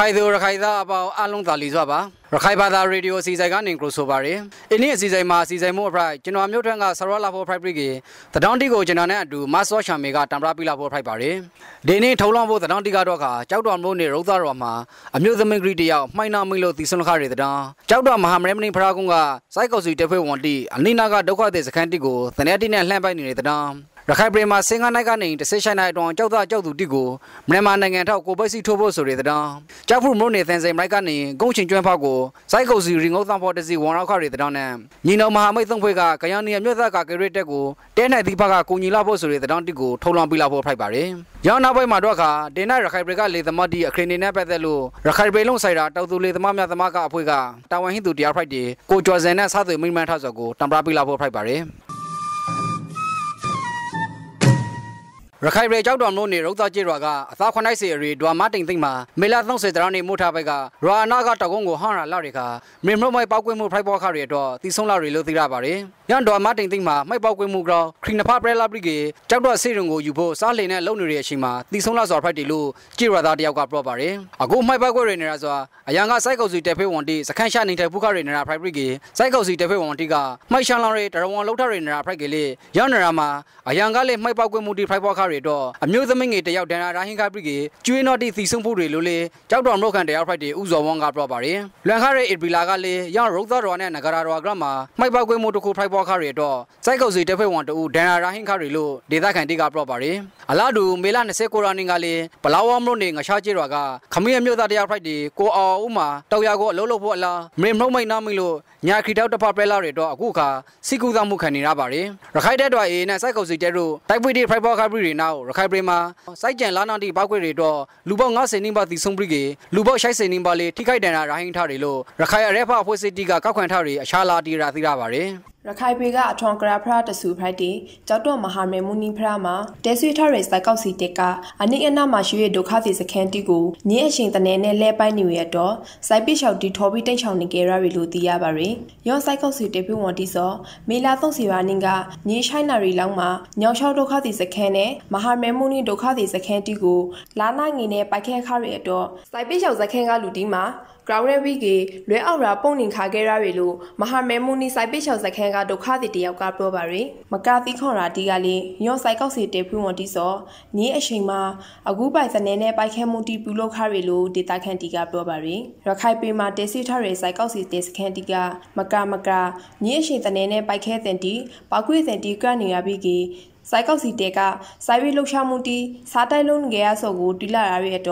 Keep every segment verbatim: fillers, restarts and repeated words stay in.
Rakai do Rakai da about Along Talizwa ba Rakai ba da radio season gan include so ba re. Ini season ma season mo pra. Chino amyo thanga sarwala for pride ge. Tadang ti ko chino na du maso cham me ga tamra pila for pride ba re. Deni tholong bo tadang ti ga do kha chauk daw mo ne rou da ro ma amyo thamin gri tiao hmai na mi lo ti sun kha re tadang. Chauk daw maha mremni phra kun ga sai kaw si te phwe won ti anina ga dokha te sakhan ti ko tane ti ne hlan pai ni re tadang.ราคาเปรมาเซงานในการหนึ่งจะเสียชายในดวงเจ้าตาเจ้าตุติโกเมื่อมาในงานเท่ากูไปสิทั่วโลกสุดเลยตระหนักเจ้าผู้มุ่งในแทนใจรายการหนึ่งกงชิงจวนพากูใส่กูสื่อริงเอาตามพอดีสิวางเราเข้าเลยตระหนักยินเอามาไม่ต้องเพื่อกาการยันเนี่ยไม่ต้องการเกเรตกูเดินในที่พักกูยินลาโบสุดเลยตระหนักที่กูทดลองปีลาโบไพ่บารีย้อนนับไปมาด้วยค่ะเดินในราคาเปรกาเลยธรรมดีเครนินไปแต่ลูราคาเปรลงใส่ระเจ้าตุเลยธรรมะธรรมะกับเพื่อกาตาวันหิตุติอาไพ่ดีกูจวนเซน่าซาตุมินแมนท่าจากกูตามรับปีลาโบไพ่บารีราคาเรือเจ้าดวงโนนี่รถตาจีรัวกาสาวคนไหนเสียรีดวงมาติงติงมาเมื่อต้องเสียตอนนี้มุทาไปการัวน่าก็ตะโกงกูห้าร้านลาริกาเมื่อไม่เป่ากุยมูไพร์บอกคาเรือตัวตีส่งลาริโลตีราบารียันดวงมาติงติงมาไม่เป่ากุยมูกรอครินภาพเรือลาบริเกเจ้าดวงเสียงกูอยู่โบสาลีเนี่ยเล่าหนึ่งเรียชิมาตีส่งลาสอดไพร์ติลูจีรัวตาเดียวกับปลอบารีอากูไม่เป่ากุยเรือเนราจ้ายังก็ใส่เกาสีเตะเพื่อวันที่สักแค่ชาหนึ่งเตะผู้คาเรือเนราไพร์บริเกใส่เกาสีเตะเพื่อวันที่กาไม่ชาลาริแต่ระวังเล่าท่าเรือเนราไพร์เกลียันเนรามายังก็เลยไม่เป่ากุยมูดีไพร์บอกคาอันนี้จะไม่เงี้ยแต่ยาวเดินอะไรกันไปกี่ช่วยนอดีที่ส่งผู้เรียนรู้เลยเจ้าดวงโลกกันเดียวไปดีอุจจาวังกับเราไปเลยเรื่องการเรียนปีลากันเลยยังรู้ตัวเราเนี่ยนักการรักกันมาไม่บอกกูมุ่งถูกไปบอกเขาเรียนตัวใช้เขาสื่อจะไปวันตัวเดินอะไรกันเรียนรู้เด็กกันที่กับเราไปเลยอาลาดูเมลันเสกโกรานิงกันเลยปลาวอมรุ่นเองชาจีรักขมิ้นมีตาเดียวไปดีกูเอาอุมาตัวยาโกโลโลพวกเราเมื่อเราไม่น้ำมิโลยาคิดเอาแต่พาไปลาเรียนตัวกูค่ะสิกูจะมุ่งขันนี่รับไปเลยรักใครได้ด้วยเองนะใช้เขาสื่อจะรู้แต่ไปดีไปบอกเขาเรียนนะราคาเปรมาใส่ใจล้านนาทีบางคนเรียกว่าลูกบ่าวงาเซนิมบาติส่งบริเกลูกบ่าวใช้เซนิมบาลีที่ใครเดินอะไรหินท่าเรียลราคาเรียบพอผู้เสด็จกับข้าวแขวนท่าเรียชาลาดีราติราบารีราคาเปรก้าทองกระพราตสูพระดีเจ้าตัวมหาเมมุนีพระมาเดซุยท่าเรียใส่เก้าสีเด็กะอันนี้อันน่ามาช่วยดูข้าวสีสแกนติกูนี่เอชิงตันเนเนเล่ไปนิวยอร์กต่อใส่ปีชาวดีทอบิเต้นชาวนิเกราวิลูติยาบารีย้อนใส่เก้าสีเด็กพิวันที่สองเมลาต้องสีวานิงกานี่ใช้นารีลังมาเงาชาวดูข้าวสีสแกนเนมหาเมมุนีดูข้าวสีสแกนติกูล้านนาเงินเนไปแค่ข้าวเรียต่อใส่ปีชาวสแกนกาลูติมากราวเรวิเกเรือเอาราปงนิงคาเกราวิลูมหาเมมุนีใส่ปีชาวสแกนดูข้าติดเดียวกับโปรบารีมากาที่ข้อราดีกาลีย้อนใส่เก้าสิบเจ็ดพิมพ์วันที่สองนี่เอชิงมาอากูไปแสดงในไปแค่มูติปุโลคาเรลูเดต้าแคนติกาโปรบารีราคาปีมาเดซิทาเรใส่เก้าสิบเจ็ดแคนติกามากามากานี่เอชิงแสดงในไปแค่เซนติปากุยเซนติกาเนียบิเกใส่เก้าสิบเจ็ดกาใส่วิลูชามูติซาไตลุนเกียสกูติลาอาเรตโต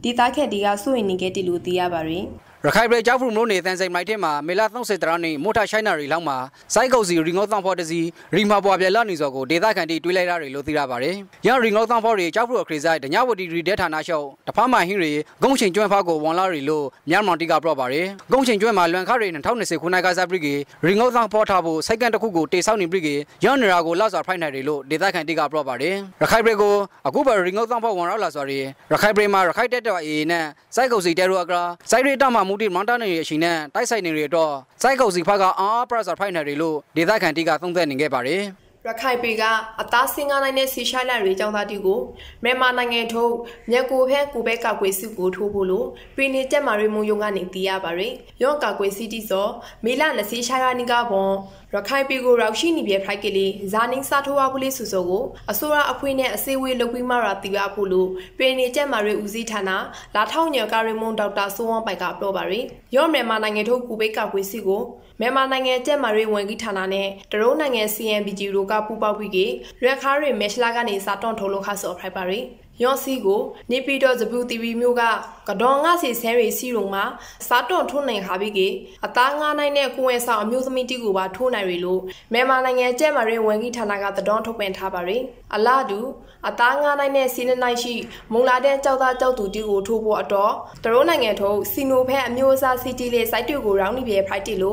เดต้าแคนติกาส่วนนิเกติลูติยาบารีราคาเรือเจ้าฟูมโรนี่แทนใจไม่เท่ามาเมื่อต้องเสียตอนนี้มุทาใช้นาฬิกามาใส่เขาสื่อริงเอาตั้งพอดีสิริมาบัวเบลล่านิจโกเดต้าแคนดี้ตุยไลราริโลติราบารียังริงเอาตั้งพอดีเจ้าฟูอัคริไซด์เดียร์วดีรีเดธานาเชียวแต่พามาหิริกงชิงจวนพากวังลาริโลยามมันติกาปลอบารีกงชิงจวนมาเลี้ยงข้าวเรียนเท่าในเซคุนายกาซาบริกีริงเอาตั้งพอทาบูใส่กันตะคุโกเตซาวนิบริกียังเนราโกลาสอดไพนาริโลเดต้าแคนดี้กาปลอบารีราคาเรือกูอากูไปริงเอาตั้งพอวังลาสอรีราคาเรือมาราคาเดต้าอีเนี่ยใส่เขาสื่อเดรัวกราใส่เรือตามามุดีมันตอนนี้ชิงเนี่ยไต่ใส่หนึ่งเรียดอใส่เขาสิพักก็อ๋อประสาทไพ่หนึ่งเรียลูเดต้าแคนติกาต้องเต้นหนึ่งเก็บไปเลยราคาปีกาอัตราสิงานในสิชาลารีจังตาดีกูเมื่อมาในเงินทุกเนี่ยกูเพ่งกูไปกับกูสิกูทุบุลูปีนี้จะมาเรียนมุยงานหนึ่งตีอาบารีย้อนกับกูสิที่สองมิลานในสิชาลานิกาบงราคาปีกูเราชินิเบียพรายเกลีจานิงซาทัวบุลิสุโซโกอสุราอคุยเนี่ยเซวีลูกวิมาราติอาบุลูปีนี้จะมาเรียนอุจิธานาลาเท่าเนี่ยการเรียนมุดาวตาส่วนไปกับโรบารีย้อนเมื่อมาในเงินทุกกูไปกับกูสิกูเมื่อมาในเงินจะมาเรียนวันกิธานาเนี่ยตรงในเงินซีเอ็มบีจิโรกับผู้บริการเรื่องการเรียนเมชลาการในสัตว์ต้องถูกลงข้อสอบไพร์บารีย้อนสิโกนี่ปีเดียวจะพูดทีวีมิวกากระดองงาเสียเสียเรื่องสิลงมาสัตว์ต้องทุนในฮาบิเกอัตงานในเนี่ยกูเองสาวมิวสมิติกูว่าทุนในเรื่องแม้มาในเงี้ยเจ้ามาเรียนวันกิธานาการตะดองถูกเป็นทาบารีอาลาดูอัตงานในเนี่ยสินในชีมุงลาเดนเจ้าตาเจ้าตูดีกูทูบัวต่อตรงในเงี้ยทูสินูเพ่มิวซาซิติเลไซติกูร้องนิเบียไพร์ติโล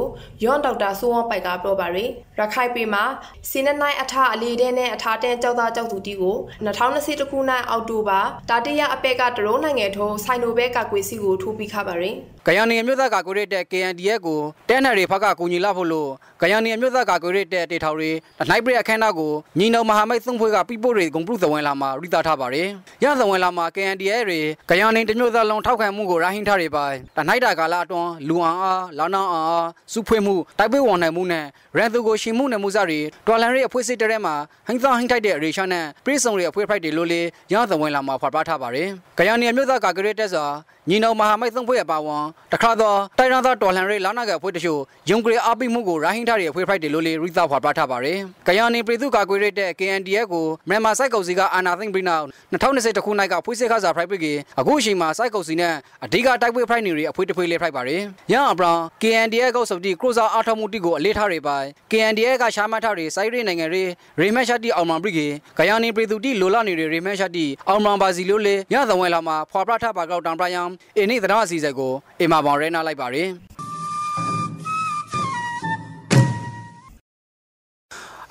ย้อนดอกดาวส่วนไปกับบริบารีราคาปีมาสินในอัฐาลีเดนเนี่ยอัฐาเดนเจ้าตาเจ้าตูดีกูนัทเอาหน้าสิตะกูนายเอาดู ทูบะตาเดียอเปกาตโรนังเอโธไซโนเบกากุซิโกทูปิคาบาริกายานิยมยุตากากุเรเตเกียนดีเอโกเตนเรพากากุญิลาโพโลกายานิยมยุตากากุเรเตเตทาวรีไนเบรแคนนาโกญีนอมหามัยซุงพวยกาปิโปเรกงปรุสวนลามาริตาทาบาริยะสวนลามาเกียนดีเอเรกายานิตะญุตาลงทอกขันมุโกราหินทาเรบายตะไนดากาลาอตวนลูอันอาลานาอันอาสุพวยมุไตเปวอนไหนมุเนเรนโซโกชิมุเนมุซาริตวลันเรอพวยซิเตเรมาหินซาหินไทเดเรชานะปริสงเรอพวยไพเดโลเลยะสวนลามาฝาปาทาบาริกายานิยมยุตากากุเรเตซาญีนอมหามัยซุงพวยบาวตะคราตอไตรนาตอหลันเรลานากะพวยตะชูยงกรีอาปิมุโกราหินทาเรพวยไพเดโลเลริตาฝาปาทาบาริกายานิปริตุกากุเรเต เค เอ็น ดี เอฟ โกเมมาไซกုံစီกาอานาသိမ့်ပရိနာสองพันยี่สิบเอ็ดခုနိုင်ကဖွေးစစ်ခါစာဖရိုက်ပစ်ကအခုအချိန်မှာစိုက်ကုံစီနဲ့အဓိကတိုက်ပွဲဖရိုက်နေတွေအဖွေးတဖွေးလေးဖရိုက်ပါရယ်ရအောင်ပရော เค เอ็น ดี เอฟ ကစုပ်တီခရိုစာအာထော်မူတီကိုအလေးထားတွေပိုင် เค เอ็น ดี เอฟ ကရှားမထားတွေစိုက်ရိနိုင်ငံတွေရေမက်ရှာတီအောင်မန်ပရိကဂယာနီပရီသူတီလိုလာနေတွေရေမက်ရှာတီအောင်မန်ဘာစီလို့လေရသဝင်လာမှာဖွာပရထပါကောက်တောင်ပရယံအင်းနေသရအစီစက်ကိုအေမာဘောင်ရဲနာလိုက်ပါရယ်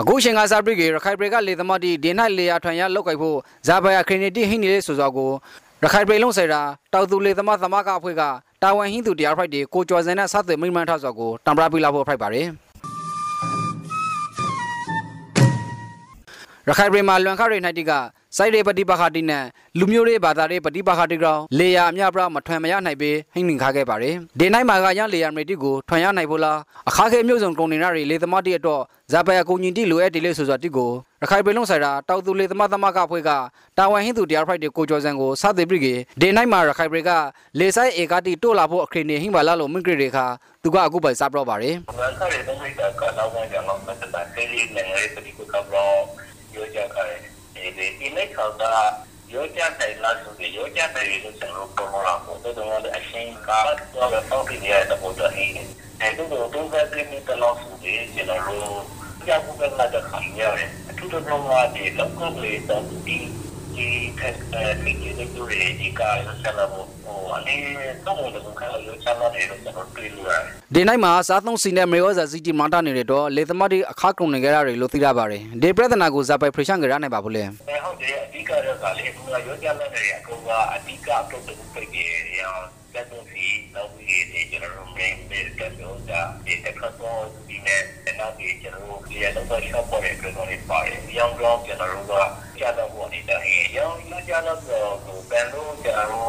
အကူရှင်ကစားပရိကေရခိုင်ပရိကလေသမတိဒီနိုင်လေယာထွန်ရလောက်ကိုက်ဖို့ဇာဘယာခရီနီတီဟိနေလေးဆိုစောကိုရခိုင်ပရိလုံးဆိုင်တာတောက်သူလေသမသမကအဖွဲ့ကတာဝန်ဟင်းသူတရားဖိုက်တွေကိုကျော်စင်နဲ့စသွေမိမှန်ထဆော့ကိုတံပရာပီလာဖို့ဖိုက်ပါရယ်ရခိုင်ပရိမာလွန်ခရီနိုင်တီကไซเรปฏิปาคาตินะลูမျိုးတွေဘာသာတွေပฏิပာခာတိကောင်လေယာအမြပရမထွန်မရနိုင်ပေဟိနှင်ခါခဲ့ပါတယ်ဒေနိုင်မာကရလေယာမတိကိုထွန်ရနိုင်ဖို့လားအခါခဲမျိုးစုံကုန်နေရတွေလေသမတိအတော့ဇာပယာကုညင်တိလိုအပ်တယ်လို့ဆိုဆိုတိကိုရခိုင်ပလုံဆိုင်တာတောက်သူလေသမသမကဖွဲ့ကတာဝန်ဟင်းသူတရားဖိုက်တွေကိုကျော်စံကိုစသည်ပြီကေဒေနိုင်မာရခိုင်ပရကလေဆိုင်ဧကတိတို့လာဖို့အခရင်နေဟိမလာလို့မင်္ဂရီတွေခါသူကအခုပဲစပြောပါတယ်ဝန်ခါတွေတော့ဟိတာကလောက်ငါကြောင့်မတ်တာတေးလေးနဲ့ရေပတိကိုကပြောရောကြခါတယ်ที่ไม่เข้าตาโยจันไทยล่าสุดโยจันไทยรู้สึกรู้ประมาณว่าตัวตัวนั้นอาชีพการตัวแบบต้องพิจารณาตัวตัวเองแต่ตัวตัวตัวแบบนี้ตลอดสุดเลยเจนรู้ยาบุกันมาจากขันยาเลยทุกตัวลงมาดีแล้วก็เลยตอนที่ที่แค่ที่อยู่ในตัวเองที่การรู้สึกแล้วอันนี้ต้องมีตัวเขาโยจันมาเองรู้สึกรู้ตื่นเลยเดี๋ยวนี้มาสาธุสินเดมเรียกว่าสิจิมันตานี่เรื่องเลี้ยงมาดีข้าครุ่งในแก่เราเลยลุติราบารีเดี๋ยวประเด็นนักกุศลไปพรีชังกันได้บ้างเลยก็เลยพวกเราโยนยาละเลยก็ว่าอธิการตัวตัวไปเกี่ยวกับตัวสีเราเกี่ยวกับเจริญรุ่งเรืองเป็นการโยนจากเด็กข้าวต้มที่เนี่ยเป็นนักเรียนเจริญรุ่งเรืองต้องไปชอบไปเรียนรู้ไปยังร้องเจริญรุ่งก็ยาละหัวนี่ได้ยังยังยาละก็ตัวเป็นรู้เจริญรุ่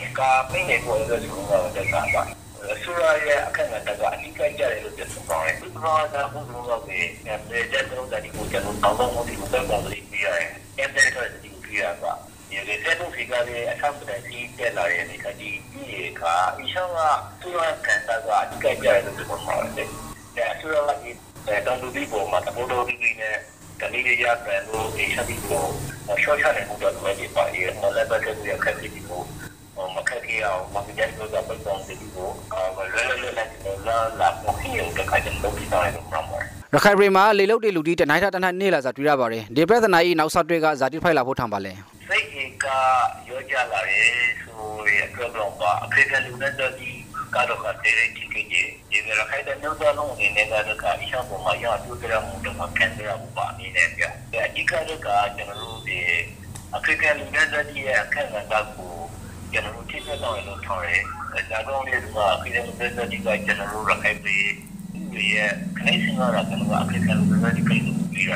งก็ไม่เห็นคนจะรู้ว่าจะทำอะไรสุรายะข้างหน้าตัวอันนี้ก็จะเรื่องสุรายะสุรายะพวกเราก็เป็นเนี่ยเจริญรุ่งแต่ที่พวกเจริญรุ่งต้องมุ่งที่มุ่งต้องเรียนไปเอ็มเด็กเขาจะเรื่องว่าเรื่องเส้นทางที่การอาชีพแต่ที่แต่ละอย่างนี้ก็ดีดีค่ะอีช่างว่าตัวเราแค่แต่ว่าที่การจะรู้สึกมันอะไรแต่ตัวเราที่แต่ตอนดูดีผมมาแต่พอดูดีเนี่ยตอนนี้จะยากแต่รู้อีช่างดีผมมาช่วยชาติของเราด้วยดีไปเองมาแล้วก็จะเรียกแค่ดีผมมาแค่เดียวมาพิจารณาตัวเป็นตัวดีผมมาเรื่อยๆเรื่อยๆแล้วหลับมาที่อย่างจะใครจะรู้ที่ตอนนี้มันอะไรรคายเรมาเลลุกเดลุดีแต่นายท่านนี่แหละจัดวิราบารีเดี๋ยวประเด็นนายนักสัตว์เรื่องจัดที่ไฟลาโพทำไปเลยใช่ค่ะยอดยาลาเรสูเรียกร้องว่าเคยจะรู้นั่นจะดีการรักษาเรื่องที่เกิดเดี๋ยวรคายจะนึกว่าลงในเนื้อเรื่องการอิสระผมมาอย่างดูเรื่องมุดมาแค่เรื่องบ้านนี่เนี่ยแต่ที่การรักษาจะรู้ดีเคยจะรู้นั่นจะดีแค่เงินจากกูจะรู้ที่จะต้องรู้ทั้งเรื่องจากตรงนี้มาเคยจะรู้นั่นจะดีก็จะรู้รคายไปเรียกใครสิ่งอะไรกันว่าใครกันรู้ว่าที่เป็นผู้ดีไร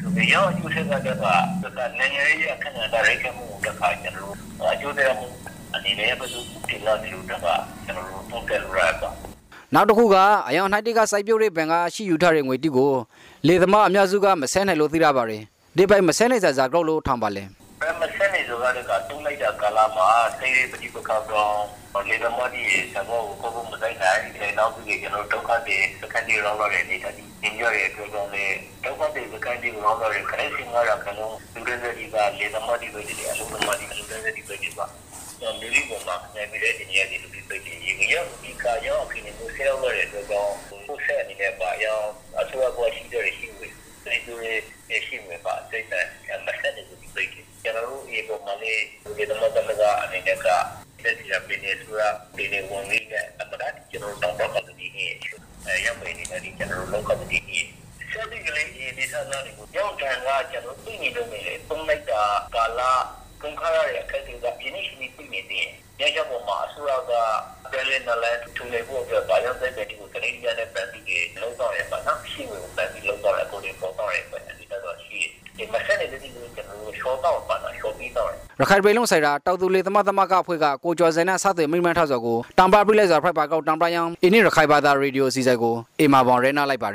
ตัวเดียวอยู่เช่นกันแต่ว่าแต่การเลี้ยงเรียกขนาดอะไรก็มุ่งจะขายกันรู้อยู่แต่มุ่งอันนี้เรียกว่าที่เราดูแต่ว่ากันรู้ต้องกันรู้อะไรบ้างนักดูคู่กันอย่างนั้นที่ก็ใส่เปลือกเป็นก็ชี้อยู่ทางเรื่องวิธีกูเลี้ยงมาอเมริกาไม่เส้นให้โลติราบารีเดี๋ยวไปไม่เส้นให้จะจากเราโลทำไปเลยไม่เส้นให้จะจากเราต้องไม่จากกาลามาใส่ไปที่ประกอบรองเรื่องมาดีแต่ว่าก็คงไม่ได้ไหนเลยน้องผู้หญิงเราต้องการดีสักการดีเราเราเรียนดีทันทียิ่งเยอะเลยตัวเราเลยต้องการดีสักการดีเราเราเรียนใครสิ่งอะไรกันน้องดูเรื่องดีบ้างเรื่องมาดีไปดีอารมณ์มาดีดูเรื่องดีไปดีบ้างน้องดูดีบ้างนะในวิเดียดีเนี่ยดีดูดีไปดียิ่งเยอะยิ่งก้าวยิ่งขึ้นมุสเซลเราเรียนตัวเรามุสเซลนี่เนี่ยบ้างอย่างอาชีพก็อาชีพเดียวเลยชิมเลยในตัวเลยชิมเลยบ้างใช่ไหมอย่างมาเส้นเนี่ยดูดีไปดีอย่างเราเองก็มาเลยเรื่องมาดีก็อันนี้เนี่ยก็เรื่องที่เราเป็นเนี่ยคือเป็นในวงนี้เนี่ยธรรมดาที่จะรู้ต้องรู้กันดีเนี่ยยังไม่ได้ที่จะรู้กันดีเนี่ยเช่นที่เลยที่ที่เราเนี่ยย้อนกลับมาจะรู้ที่นี่ตรงนี้ตรงไหนจะกาลา公开了也开始的，今年是你对面的，你像我妈说那个，本来那来出来过个，反正在本地我肯定原来本地的老早人嘛，那行为我本地老早人过的老早人嘛，你那个去，你们现在这就是讲那个小道嘛，那小地道。รักษาไปลงใส่ระเต่าตุลีธรรมะธรรมะกับผู้ก่อโคจรใจน่าสัตย์ไม่เหมือนท่าจากูตามปลาปลีเลยจากไปปากเอาตามปลายังอันนี้รักษาไปตาเรดิโอซีจากูเอ็มมาบอลเรน่าไล่ไป